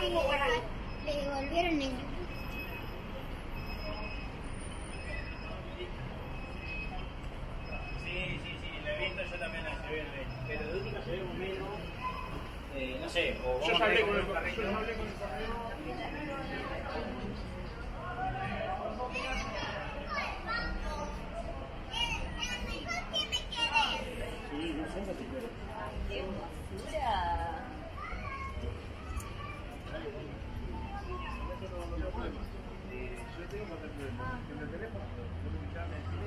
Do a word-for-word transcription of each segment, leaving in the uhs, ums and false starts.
dejamos guardar. Le devolvieron el... Sí, sí, sí, lo he visto, yo también la llevé, pero de última llevemos menos, eh, no sé, o vamos yo hablé con, con el correo. Yo hablé con el correo. Sí, no sé, no te quiero. ¡Qué basura! Yo tengo más teléfono, que en el teléfono, yo me llamo en el teléfono.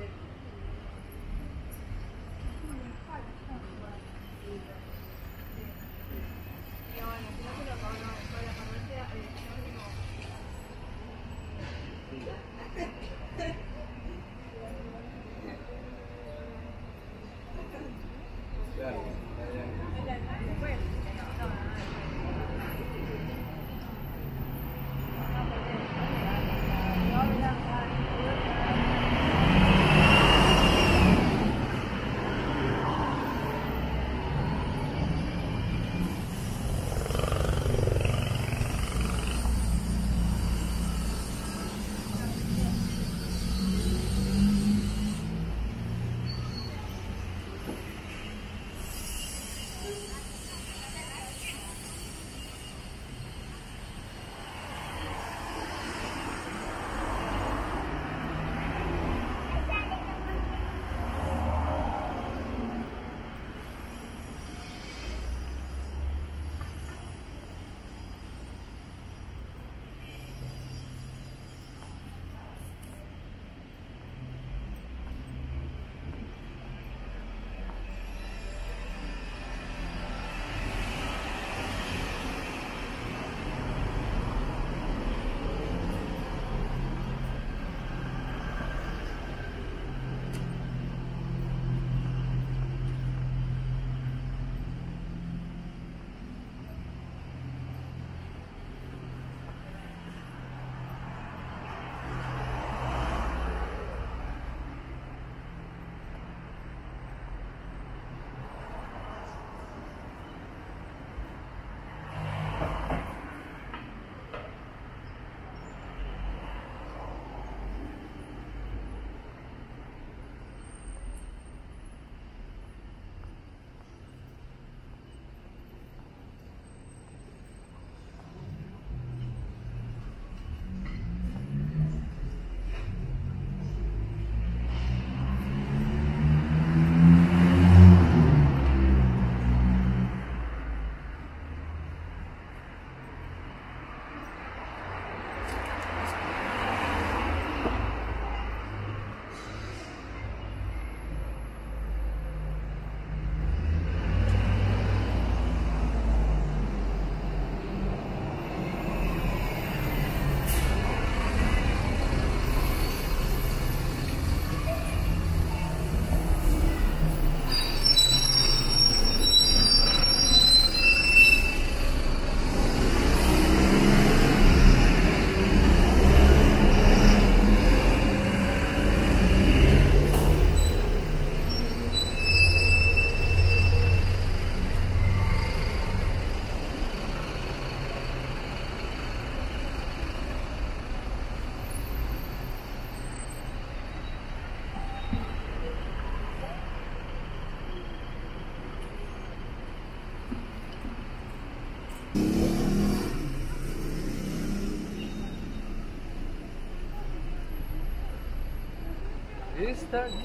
Esta aquí.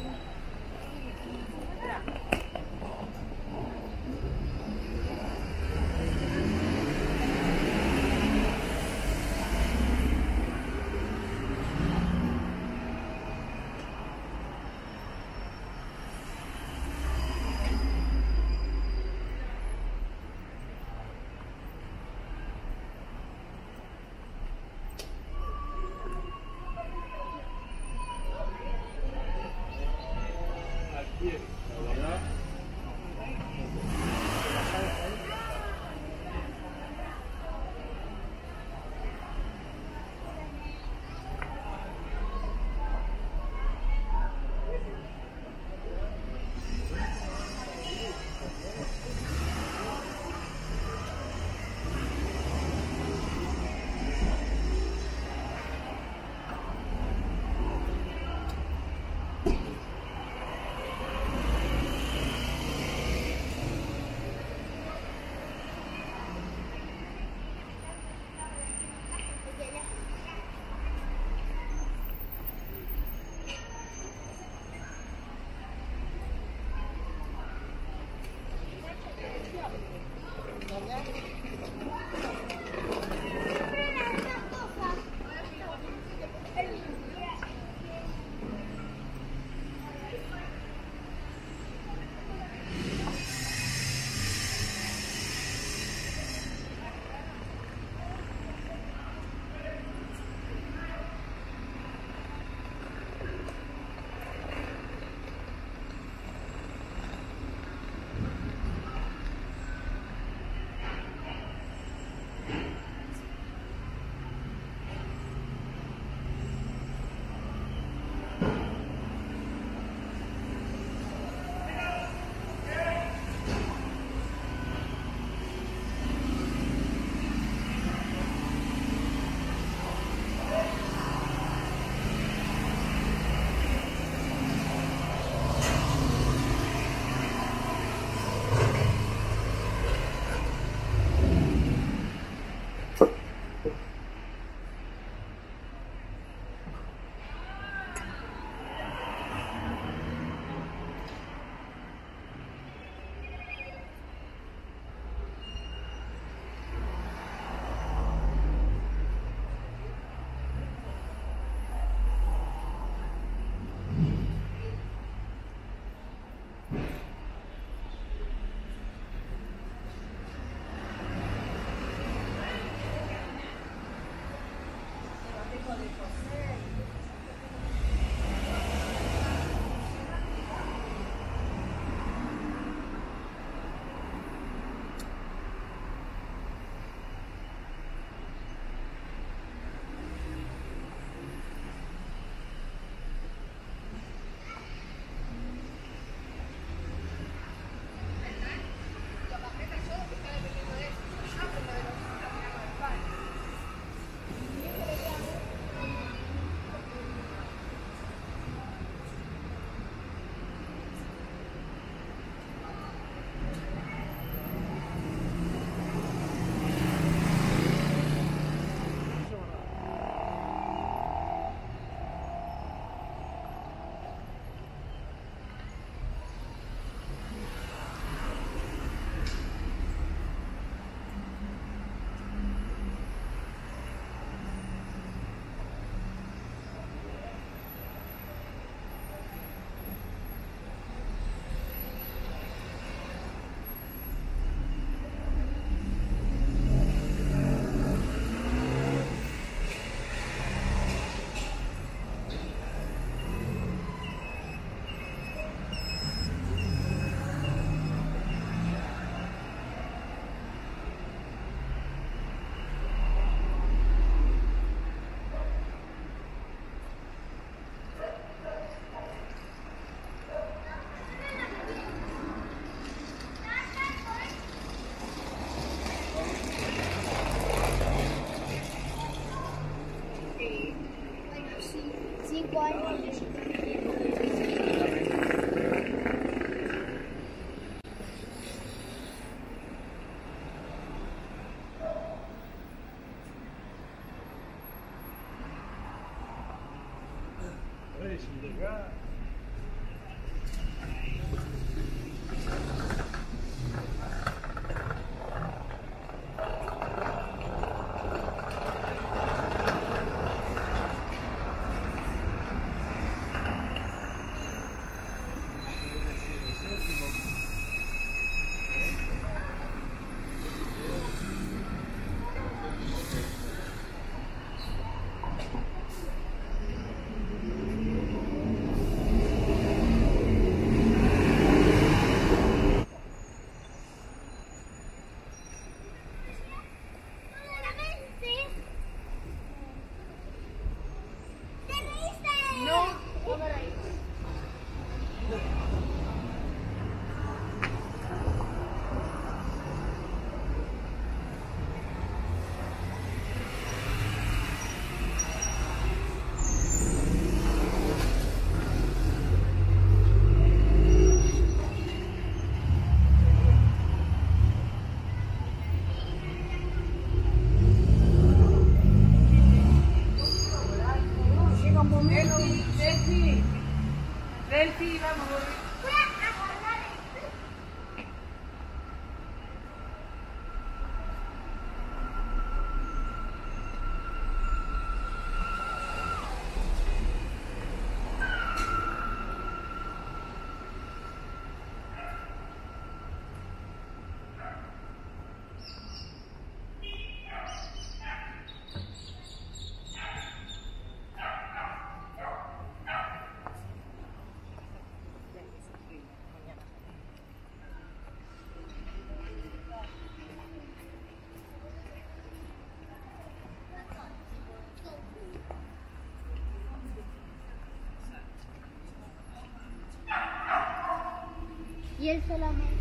Y él solamente...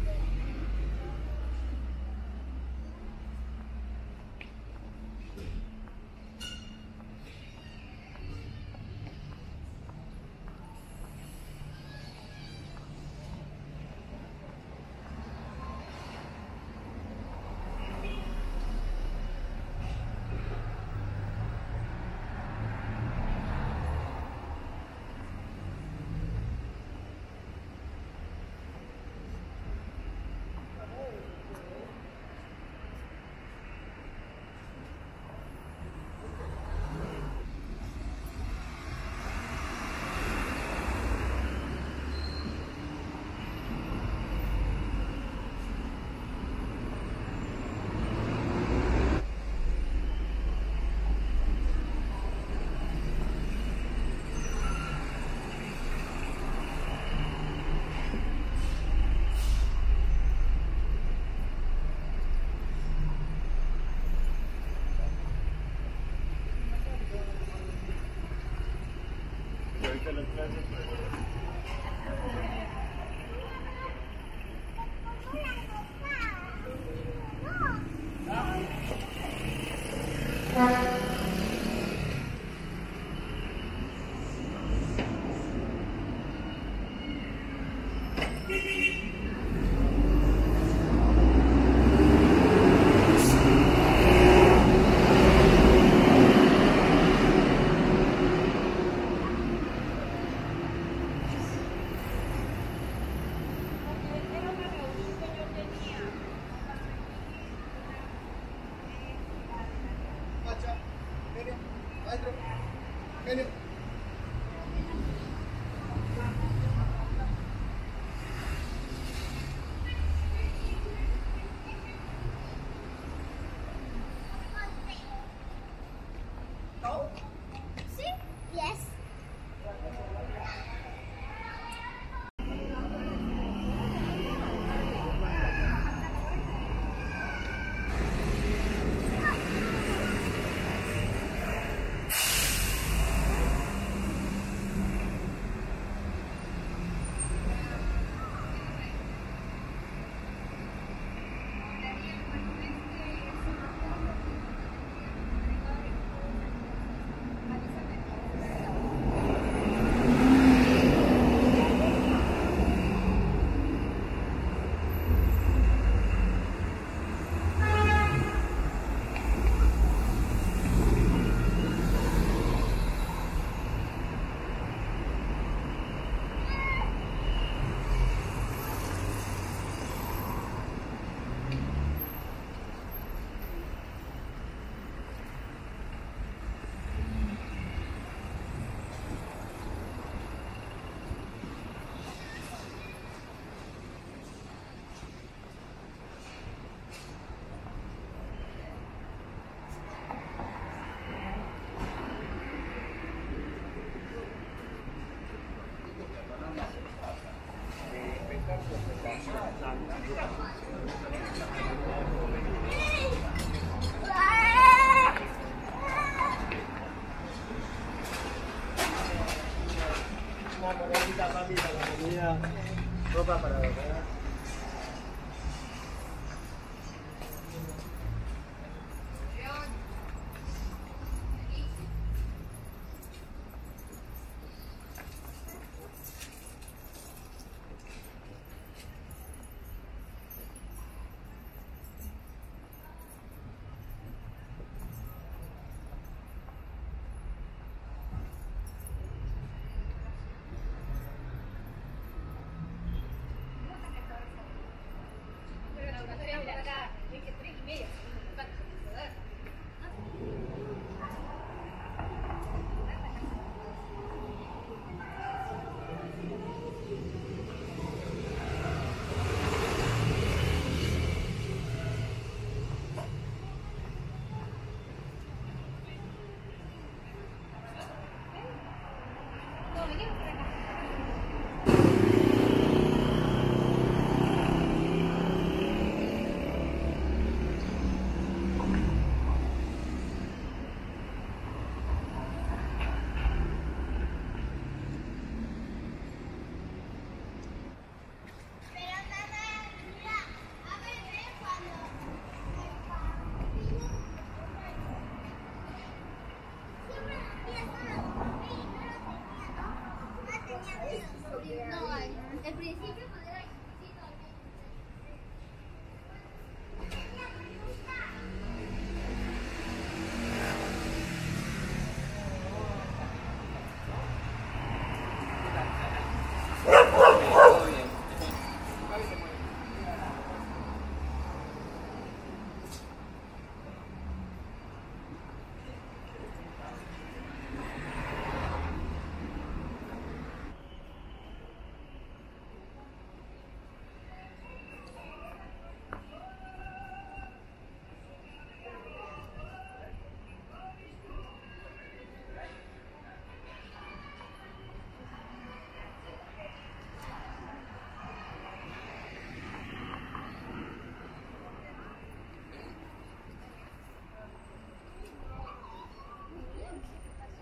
Ropa para ver, ¿verdad?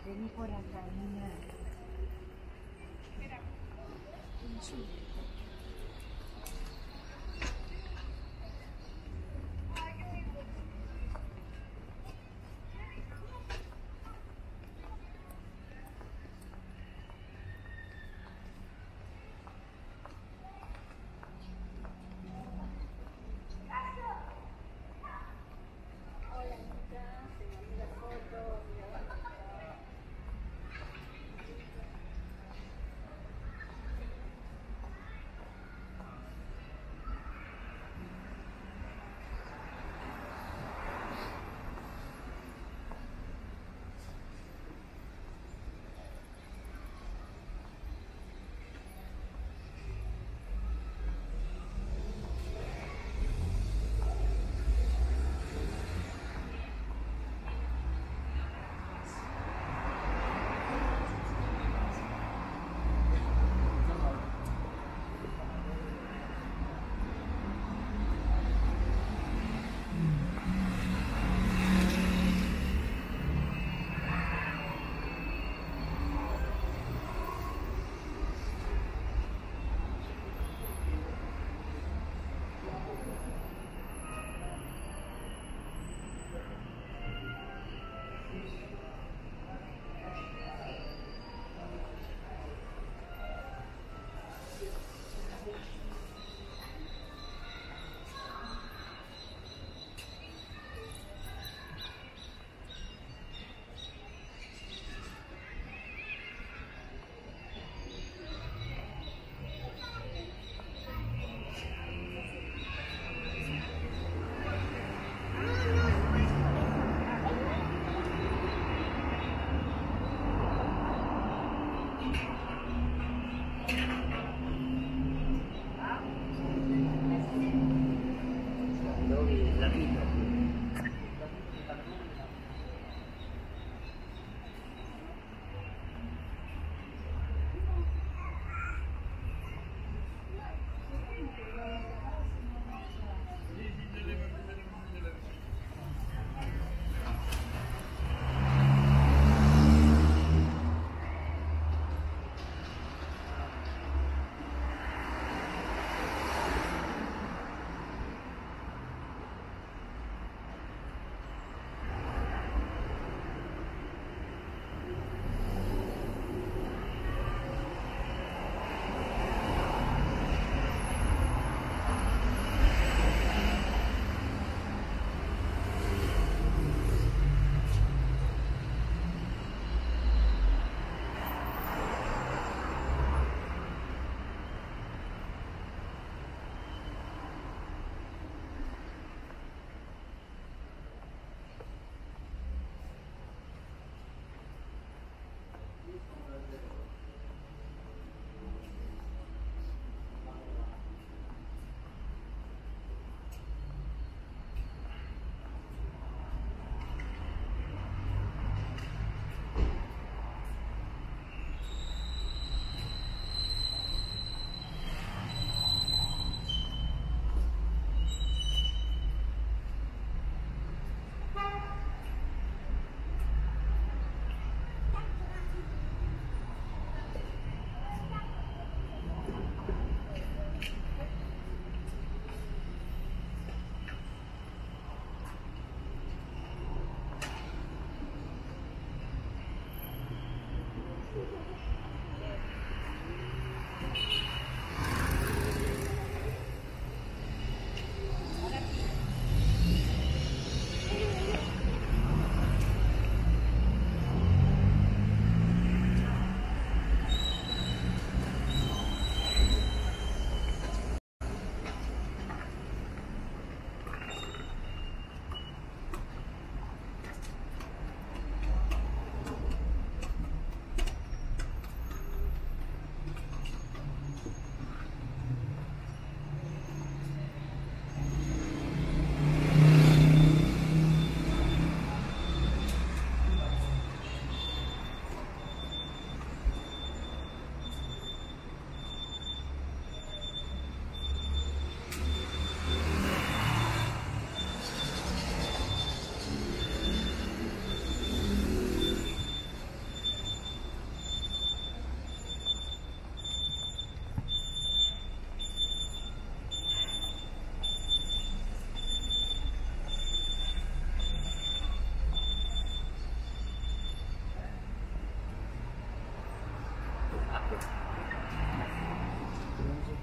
Vení por acá, niña. Espera.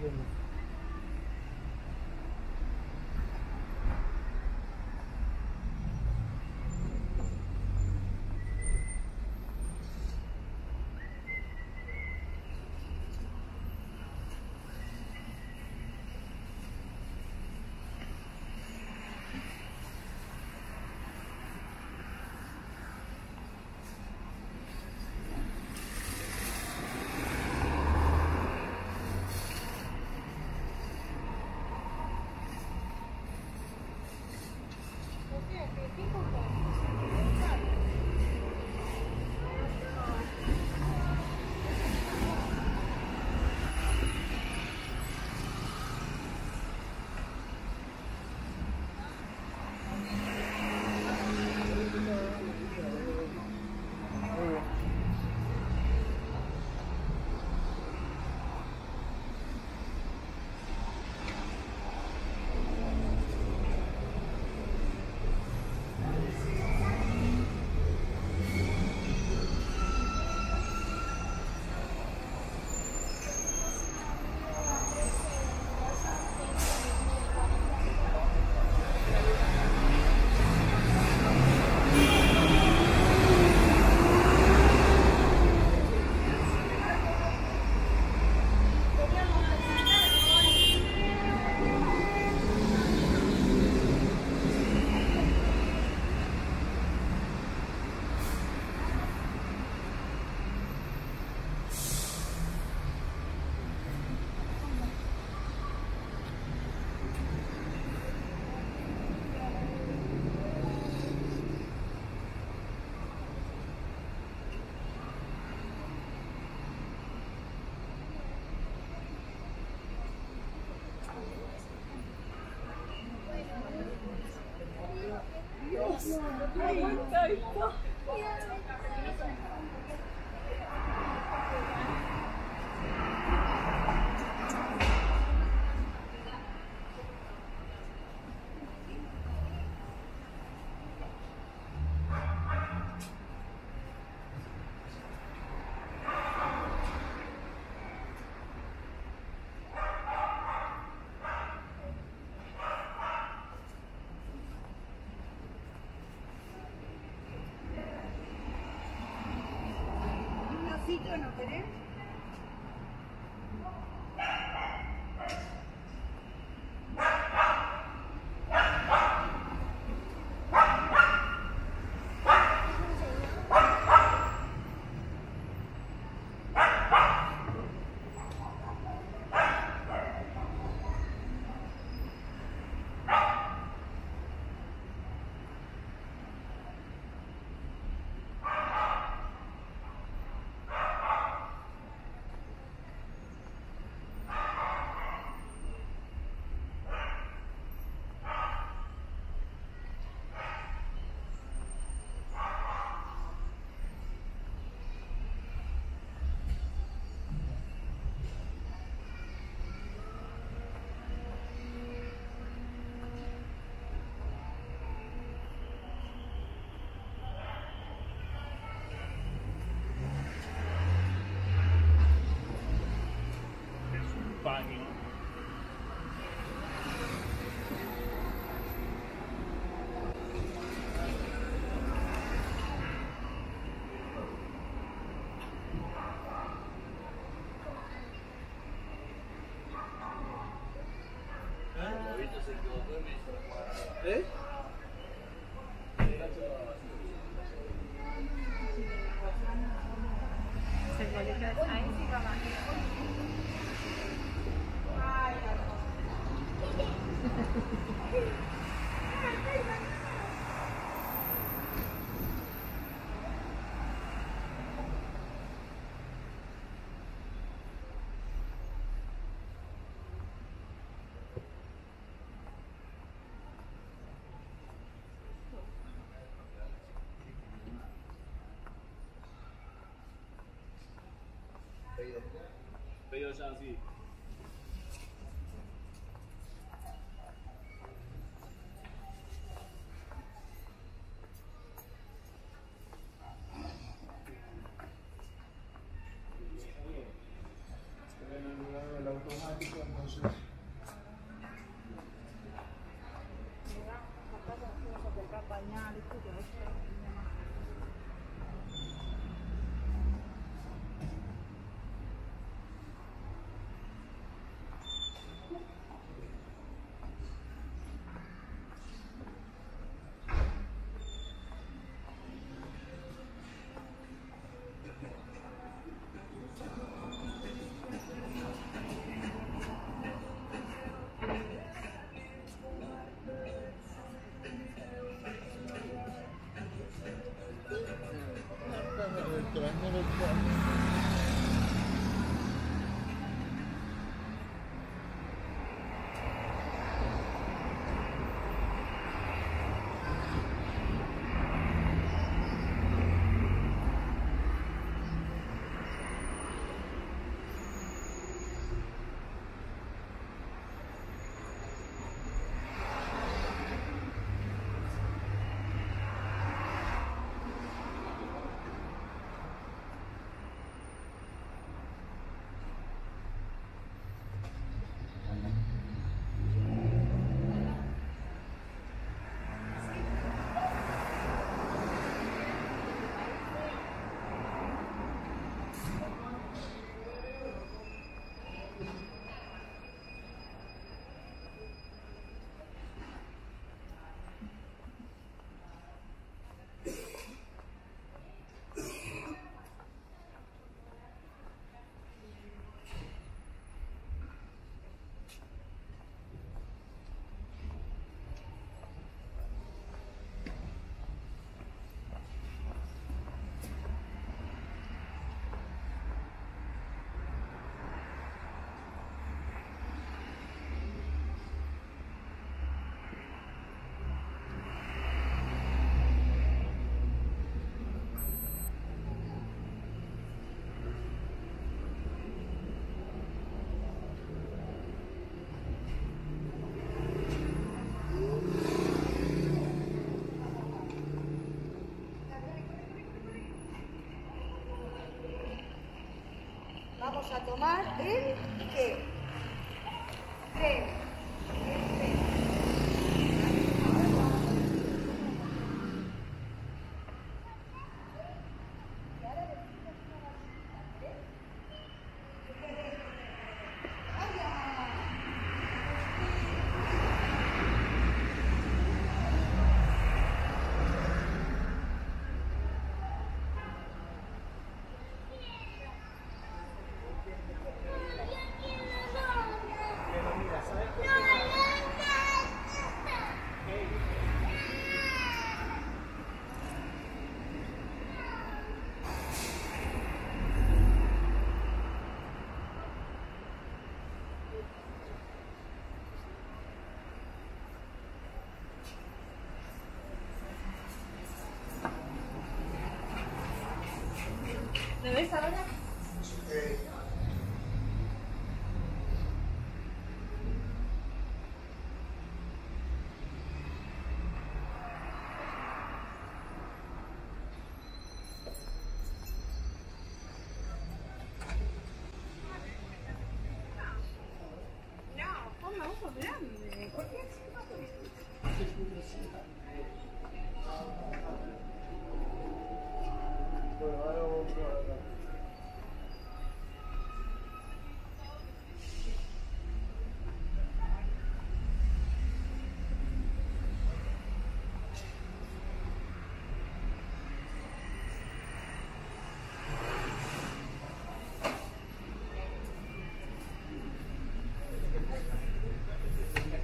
¡Ay, ay, no querés! ¿Eh? Pedido ya así. automático, entonces. Vamos a tomar el té. Té. ¿Ves ahora? Sí. No, toma ojo grande. ¿Por qué es un pato? Es muy grosita. Pero ahora vamos a ver. Gracias.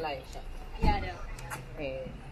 life. Yeah, I know. Hey.